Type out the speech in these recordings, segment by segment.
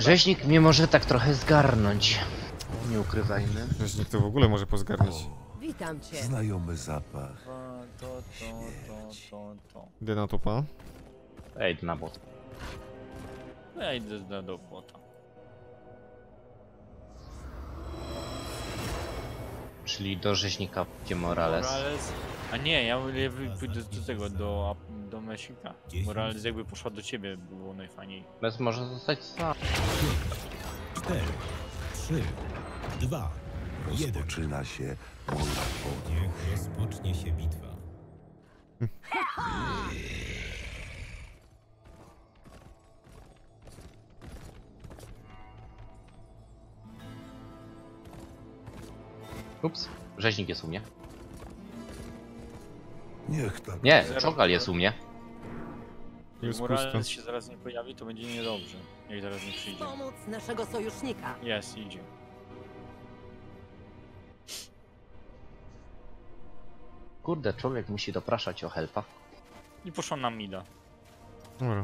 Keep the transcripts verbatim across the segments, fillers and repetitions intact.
Rzeźnik mnie może tak trochę zgarnąć. Nie ukrywajmy. Rzeźnik to w ogóle może pozgarnąć. O, witam cię. Znajomy zapach. Śmierć. Idę na topa. Ej, na bot. Ja idę na do bota. Czyli do rzeźnika gdzie Morales. Morales. A nie, ja pójdę do tego, do, do Mesika. Morales jakby poszła do ciebie, było najfajniej. Bez może zostać sam. cztery, trzy, dwa, jeden. Rozpoczyna się podróż. Niech rozpocznie się bitwa. Ups, rzeźnik jest u mnie. Niech tak. Nie, Cho'galla jest u mnie. Jest Morales się zaraz nie pojawi, to będzie niedobrze. Jak zaraz nie przyjdzie. Pomóc naszego sojusznika. Jest, idzie. Kurde, człowiek musi dopraszać o helpa. I poszła na mida.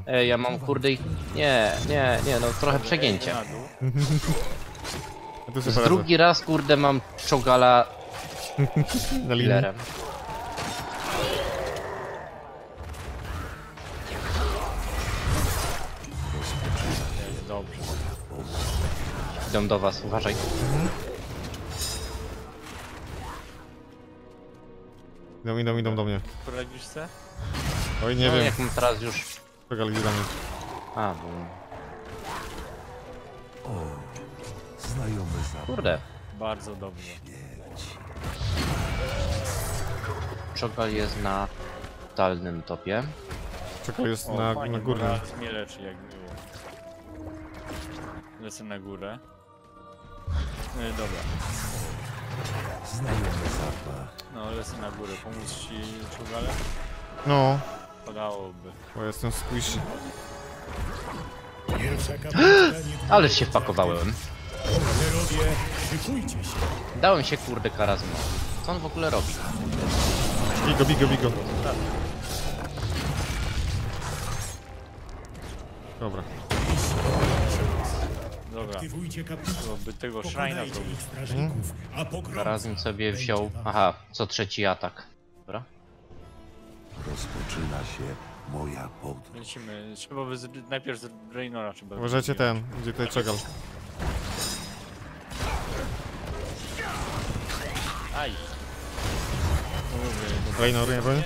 Ej, ja mam kurde i... Nie, nie, nie, no trochę przegięcie. Z drugi raz kurde mam Cho'galla healerem. Dobrze. Idę do was, uważaj. Mhm. Idą, idą, idą do mnie. Poradzisz se? Oj, nie no, wiem. Jak mam teraz już... Cho'galla gdzie do mnie. A, bo... O, znajomy za... Kurde. Bardzo dobrze. Cho'galla jest na... ...talnym topie. Cho'galla jest o, na, fajnie, na górnym. Morales mnie leczy jak było. Lecę na górę. No i dobra. Znajomy zapach. No lecę na górę, pomóc ci Cho'galla? No. Podałoby. Bo jestem squishy. Ale się wpakowałem. Dałem się kurde karazmo. Co on w ogóle robi? Bigo, bigo, bigo. Dobra. Dobra, by tego Shrine'a zrobić. Zarazem sobie wziął... Aha, co trzeci atak. Dobra. Rozpoczyna się moja podróż. Lecimy, trzeba by z... najpierw z Raynora trzeba... Uważajcie ten, gdzie tutaj Cho'galla. Aj. Raynor, nie broń.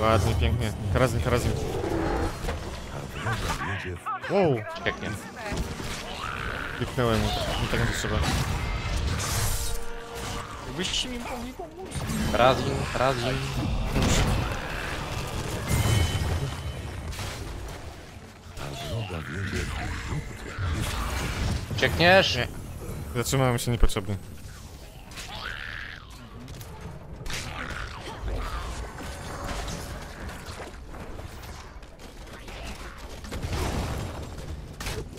Ładnie, pięknie. Karazin, karazin. Wow! Pięknie. Kliknąłem, nie tak nie trzeba. Jakbyście mi mogli pomóc? Razim, razim. Uciekniesz? Zatrzymałem się niepotrzebnie.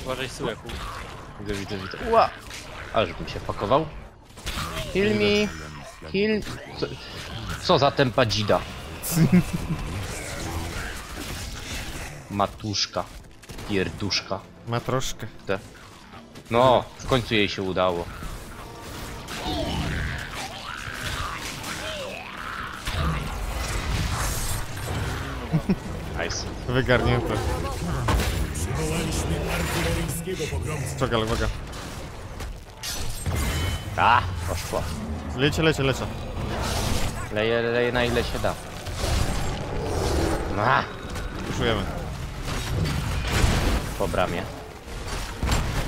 Uważaj syłeku. Widzę, widzę, widzę. Ła! Ale żebym się pakował. Heal me! Heal... Co, co za tempa dzida? Matuszka. Pierduszka. Ma troszkę. Te. No, w końcu jej się udało. Nice. Wygarnięte. Przywołaliśmy artyleryjskiego pogromcę. Cho'galla, uwaga. A, poszło. Lecie, lecie, lecie. Leje, leje na ile się da. A! Puszujemy. Po bramie.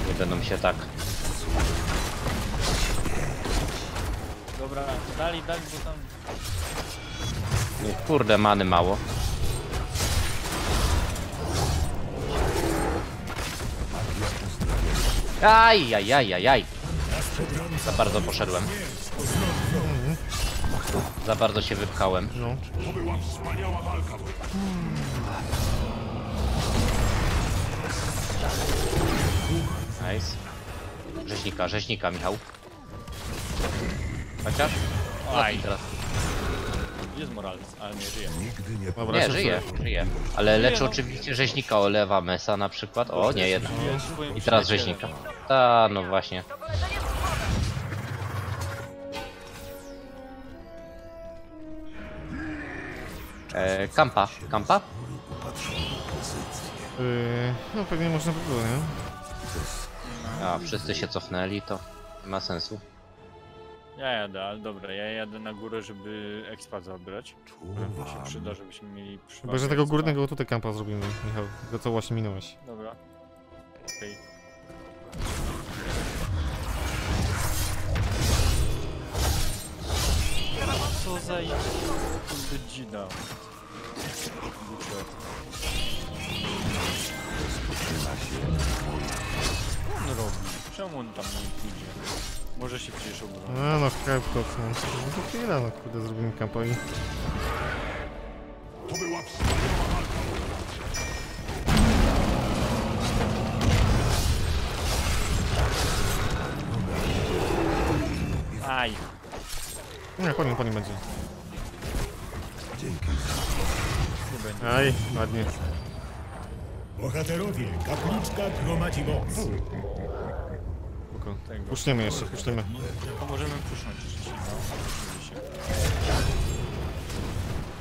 Nie będą się tak. Dobra, dali, dali, bo tam... Nie, kurde, many mało. Aj, aj, aj, aj, aj. Za bardzo poszedłem. Za bardzo się wypchałem. No. Nice. Rzeźnika, rzeźnika, Michał. Chociaż? Aj. Teraz. Jest Morales, ale nie żyje. Nigdy nie, Dobra, nie żyje, żyje. Ale żyje, leczę no. oczywiście rzeźnika, olewa Mesa na przykład. O, nie, jedna. I teraz rzeźnika. Ta, no właśnie. E, kampa, kampa? Yy, no pewnie można by było, nie? A, wszyscy się cofnęli, to nie ma sensu. Ja jadę, ale dobra, ja jadę na górę, żeby expa zabrać. Pewnie się przyda, żebyśmy mieli przypadek. Chyba, że tego górnego tutaj kampa zrobimy, Michał, tego co właśnie minąłeś. Dobra. Okej. Okay. Co za dzida. Co on robi? Czemu on tam nie idzie? Może się przecież obronić. No no, krewko, no to chwila, no kurde, zrobimy kampanię. To była wspaniała walka. Aj. Nie, po nim, po nim będzie. Dzięki. Aj, ładnie. Bohaterowie, kapliczka gromadzi moc. Puszniemy jeszcze, puszniemy. To możemy pusznąć jeszcze.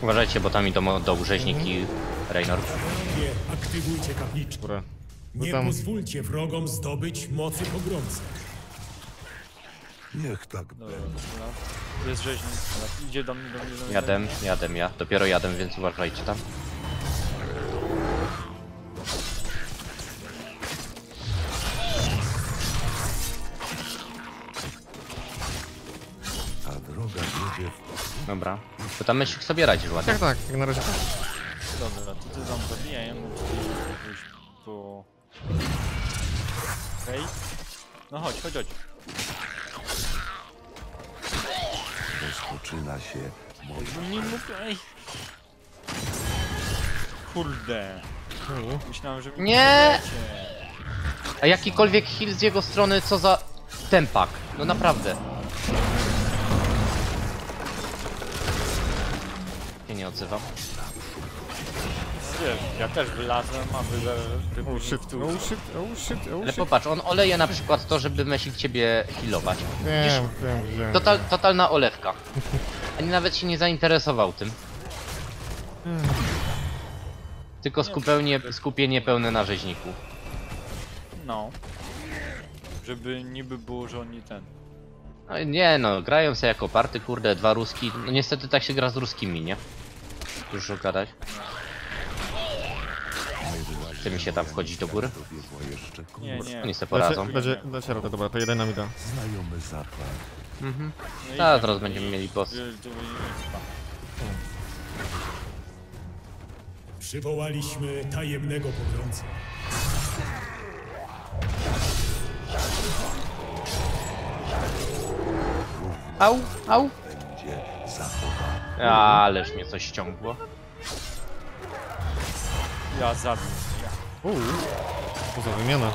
Uważajcie, bo tam idą do rzeźnik i Raynor. Aktywujcie kapliczkę. Nie pozwólcie wrogom zdobyć mocy pogromców. Niech tak będzie. Jest rzeźnik, idzie do mnie, do mnie, do mnie. Jadę, jadę ja, dopiero jadę, więc uważajcie tam. A droga będzie w... Dobra, to tam myśl sobie radzisz ładnie. Tak, tak, jak na razie. Dobra, to ty tam zabiję, ja muszę wyjść po... Okej. Okay. No chodź, chodź, chodź. Rozpoczyna się moja... No nie mówię... Kurde... Myślałem, że... Nie! A jakikolwiek heal z jego strony, co za... tempak. No naprawdę. Się nie odzywam. Ja też wylazłem, a wyle... Oh shit, oh shit, oh shit, oh shit. Ale popatrz, on oleje na przykład to, żeby Mesik ciebie healować. Wiem, wiem, wiem. Total, totalna olewka. Ani nawet się nie zainteresował tym. Tylko skupełnie, skupienie pełne na rzeźniku. No. Żeby niby było, że oni ten... No, nie no, grają sobie jako party, kurde, dwa ruski. No niestety tak się gra z ruskimi, nie? Dużo gadać. Chce mi się tam wchodzić do góry? Nie, nie. Oni sobie poradzą. Będzie, będzie radę, dobra, to jeden nam da. Znajomy zapach. Mhm. A, zaraz będziemy mieli boss. Przywołaliśmy tajemnego pogromcę. Au, au. Ależ mnie coś ściągło. Ja zabiję. Uuu, poza wymiana.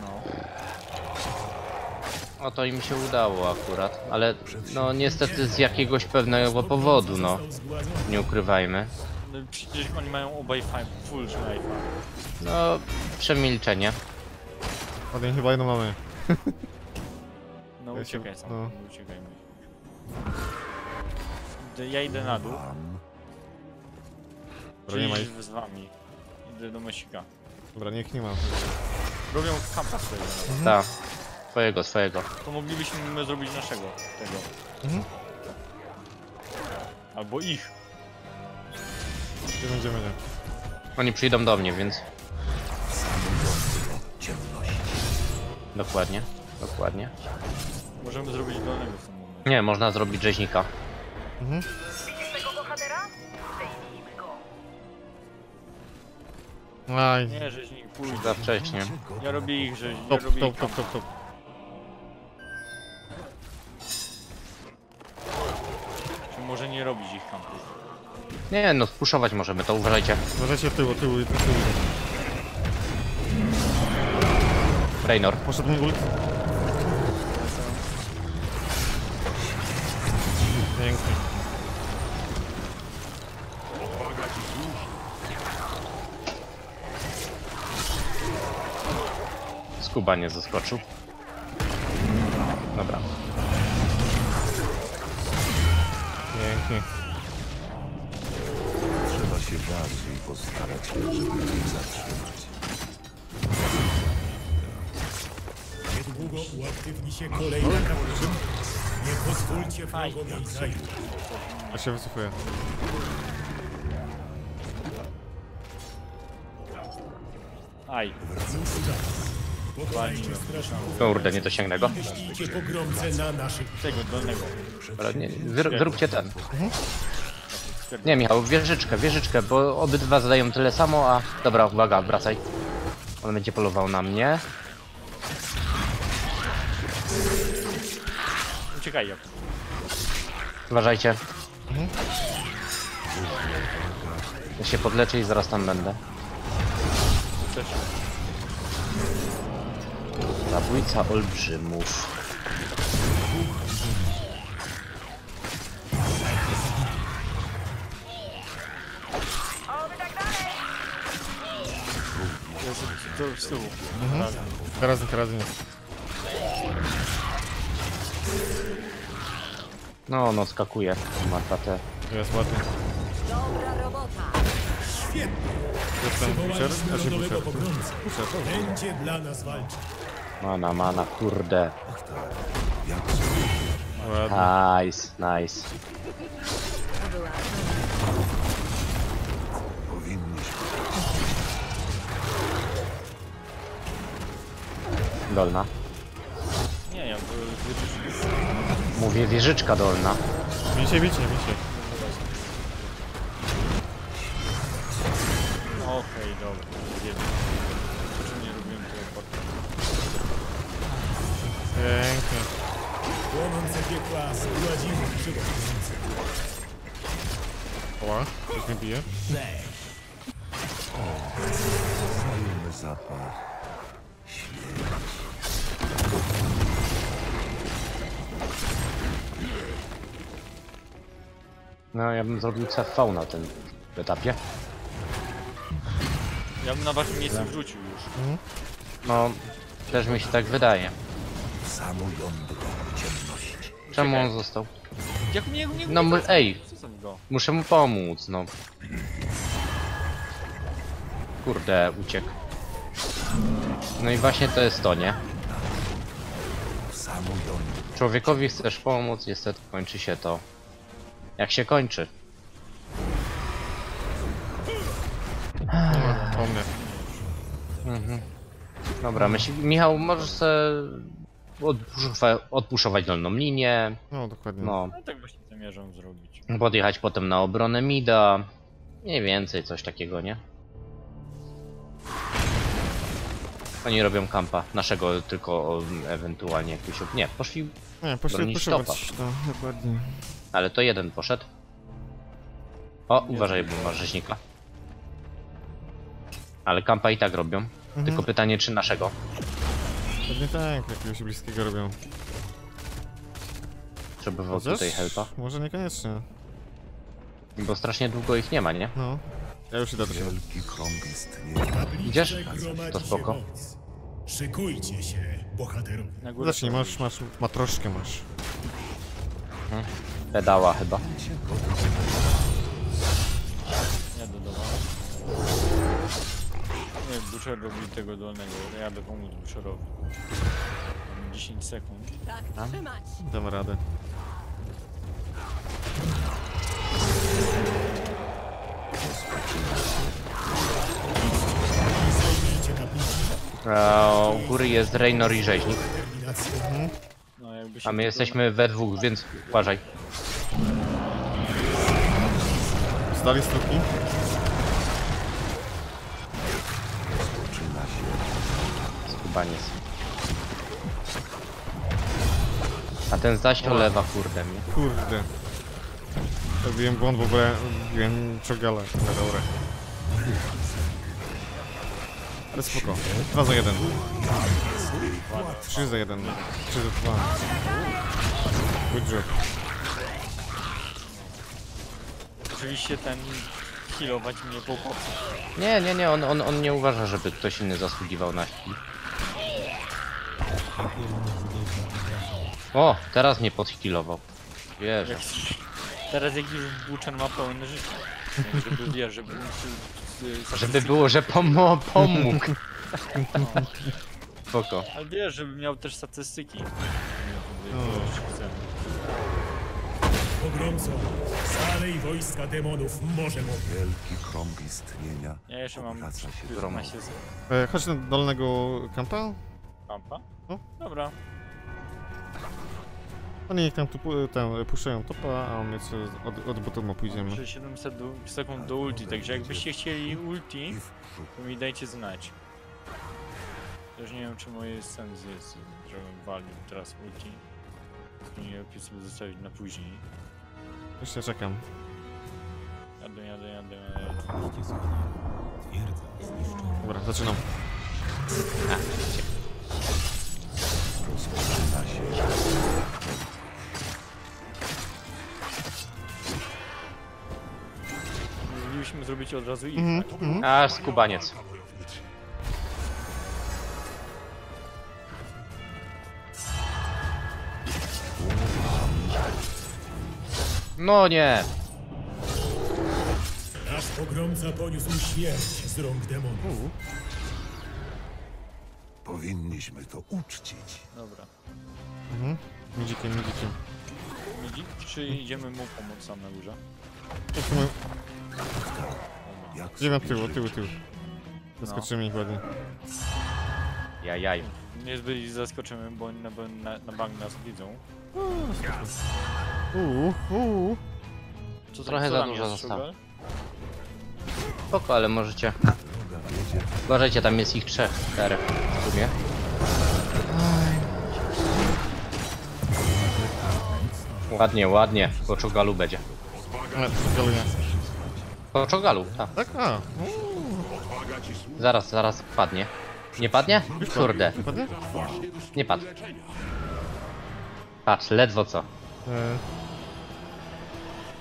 No. O, to im się udało akurat, ale no niestety z jakiegoś pewnego powodu, no. Nie ukrywajmy. No przecież oni mają obaj full life. No, przemilczenie. Potem chyba jedno mamy. No uciekaj sam, no. uciekajmy. Ja idę na dół. Czyli idę z wami. Idę do Mesika. Dobra, niech nie ma. Robią kampa swojego. Mhm. Tak. Twojego, swojego. To moglibyśmy my zrobić naszego. Tego. Mhm. Albo ich. Gdzie będziemy? Oni przyjdą do mnie, więc... Dokładnie. Dokładnie. Możemy zrobić dolnego w tym momencie. Nie, można zrobić rzeźnika. Mhm. Aj. Nie, rzeźnik pójdzie. Za wcześnie. Ja robię ich rzeźnik. Top, ja top, top, top, top. Czy może nie robić ich kampu? Nie, no spuszować możemy, to uważajcie. Uważajcie w tył, tył, tył. Raynor. Poszedł mi ult. Pięknie. nas Kuba nie zaskoczył. Dobra. Pięknie. Trzeba się bardziej postarać, żeby ich zatrzymać. Niedługo uaktywni się kolejna kaplica. Nie pozwólcie wrogom jej zajść. Ja się wycofuję. Aj. Kurde, nie dosięgnę go. Zróbcie ten. Nie, Michał, wieżyczkę, wieżyczkę, bo obydwa zadają tyle samo, a... Dobra, uwaga, wracaj. On będzie polował na mnie. Uciekaj, jak. Uważajcie. Ja się podleczę i zaraz tam będę. Zabójca olbrzymów. To już z tyłu. Mhm. Teraz, teraz nie. No, no, skakuje. Ma tatę. Jest ładnie. Dobra robota. Jestem Butcher, a się Butcher. Będzie dla nas walczyć. Mana, mana, kurde. Nice, nice. Dolna. Nie, ja by... Mówię wieżyczka dolna. Bicie, bicie, bicie. Okej, dobra, nie wiem. Czy nie robiłem tego portu? Pięknie. Płonące piekła zgładzimy krzywdę. Oła, ktoś mnie bije? O, znajmy zapach. No, ja bym zrobił C V na tym etapie. Ja bym na waszym miejscu wrzucił już. Hmm? No, też mi się tak wydaje. Samo jądro ciemności. Czemu on został? Jak mnie, jak mnie, jak no, mnie, ej! Muszę mu pomóc, no. Kurde, uciekł. No i właśnie to jest to, nie? Człowiekowi chcesz pomóc, niestety kończy się to. Jak się kończy? Mhm. Dobra, myśl... Michał, możesz sobie odpuszowa... odpuszować dolną linię. No, dokładnie. No, no tak właśnie zamierzam zrobić. Podjechać potem na obronę mida. Mniej więcej coś takiego, nie? Oni robią kampa. Naszego tylko ewentualnie jakiś... Nie, poszli... Nie, poszli odpuszować, no, dokładnie. Ale to jeden poszedł. O, nie, uważaj, bo masz rzeźnika. Ale kampa i tak robią. Mhm. Tylko pytanie, czy naszego? Pewnie tak, jakiegoś bliskiego robią. Trzeba było tutaj helpa. Może niekoniecznie. Bo strasznie długo ich nie ma, nie? No. Ja już idę do siebie. Idziesz? To spoko. Szykujcie się, bohaterów. Zacznij, masz, masz, matroszkę masz. Mhm. Pedała chyba. Ja dodawałem. Nie, Butcher robi tego dolnego, ja bym pomógł Butcherowi. dziesięć sekund. Tak, trzymać! Dam radę. O, u góry jest Raynor i Rzeźnik. Mhm. A my jesteśmy we dwóch, więc uważaj. Stali stópki? A ten zaś olewa, kurde mnie. Kurde. Robiłem błąd, w ogóle robiłem Cho'galla. Dobra. Ale spoko. dwa za jeden. trzy za jeden. trzy za dwa. Good job. Oczywiście ten... healować mnie po. Nie, nie, nie. On, on, on nie uważa, żeby ktoś inny zasługiwał na heal. O, teraz mnie podhealował. Wierzę. Teraz jak już Butcher ma pełne życie. Żeby wie, żeby... Żeby było, że pomo pomógł. Spoko. Ale wiesz, żeby miał też statystyki. Pogromco, sale i wojska demonów może mu. Wielki krąg istnienia. Ja jeszcze mam... E, chodź do dolnego kampa. Kampa? No. Dobra. Oni niech tam tu puszczają topa, a my od, od botoma pójdziemy. Mam siedemset sekund do ulti, także jakbyście chcieli ulti, to mi dajcie znać. Też nie wiem, czy moje sens jest, żebym walił teraz ulti. Nie lepiej sobie zostawić na później. Jeszcze czekam. Jadę, jadę, jadę, jadę. Dobra, zaczynam. Rozpoczyna się. Mieliśmy zrobić od razu ich, mm, tak? Mm. A, skubaniec. No nie! Nasz pogromca poniósł śmierć z rąk demonów. Uh. Powinniśmy to uczcić. Dobra. Mhm. Midzikiem, midzikiem. Midzik, czy idziemy mu pomóc sam na górze? Idziemy od tyłu, od tyłu, tyłu. Zaskoczymy ich ładnie. Jajaj. Nie zbyt ich zaskoczymy, bo oni na, na, na bank nas widzą. Uuu, uuu. Co trochę za dużo zostało. Spoko, ale możecie. Uważajcie, tam jest ich trzech, czterech w sumie. Ładnie, ładnie. Po Cho'gallu będzie. Po Cho'gallu, tak. Tak, a. Zaraz, zaraz padnie. Nie padnie? Kurde. Nie padł. Patrz, ledwo co.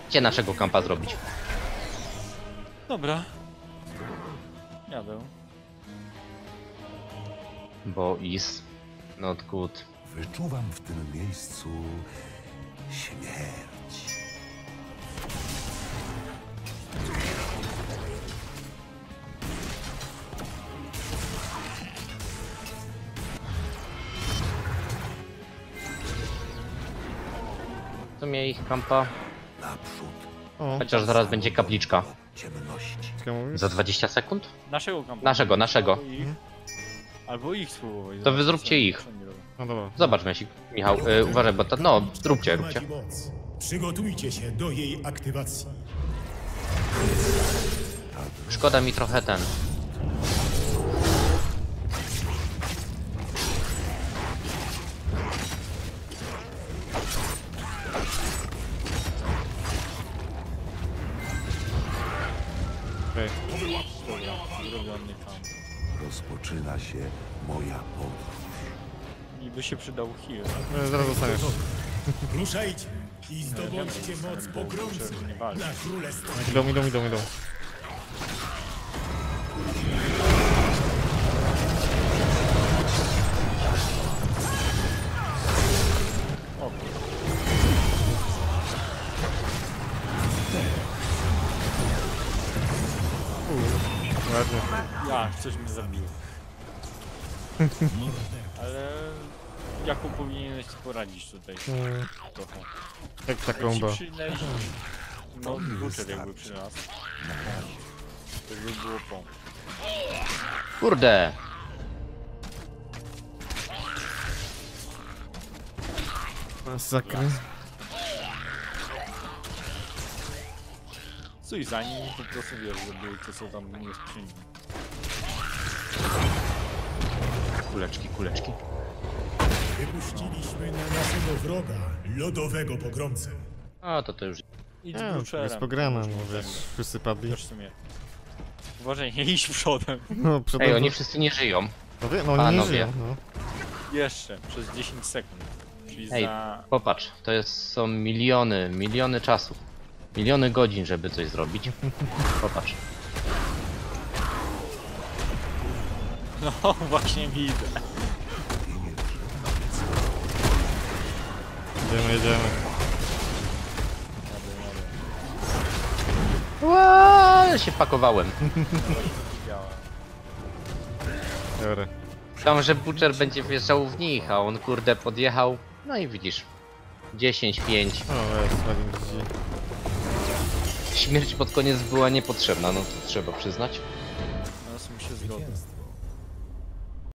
Gdzie naszego kampa zrobić? Dobra. Jadę. Bo is not good. Wyczuwam w tym miejscu śmierć. W sumie ich kampa. Naprzód. Chociaż zaraz będzie kapliczka. Za dwadzieścia sekund? Naszego kampa. Naszego, naszego. Albo ich spróbować. To wy zróbcie ich. Zobacz, Mesik, Michał, y, uważaj, bo to... No, zróbcie, róbcie. Przygotujcie się do jej aktywacji. Szkoda mi trochę ten. Rozpoczyna się moja podróż. Niby się przydał heal. No, zaraz zostaniesz. Ruszajcie i zdobądźcie moc pogromcy na królestwo. Idą, idą, idą, idą. Coś mnie zabiło. Ale... Jaką powinieneś poradzić tutaj? Trochę. Jak ta komba? No, Butcher jakby przy nas. To by było po. Kurde! Masakra. Coś za nim, po prostu wiesz, żeby to co tam nie jest przy nim. Kuleczki, kuleczki. Wypuściliśmy na naszego wroga, lodowego pogromcę. A to to już. Idź ja, Butcherem. Jest pograna, mówię, wszyscy padli. Uważaj, nie iść przodem. No, przodem. Ej, oni wszyscy nie żyją. No, wie, no oni Panowie. nie żyją, no. Jeszcze, przez dziesięć sekund. Czyli Ej, za... popatrz, to jest, są miliony, miliony czasu. Miliony godzin, żeby coś zrobić. Popatrz. No właśnie widzę. Jedziemy, jedziemy. Łaaa, się pakowałem. Dobra. Tam, że Butcher będzie wjeżdżał w nich, a on kurde podjechał. No i widzisz. dziesięć pięć. O, jest, śmierć pod koniec była niepotrzebna, no to trzeba przyznać. Teraz mi się zgodzę.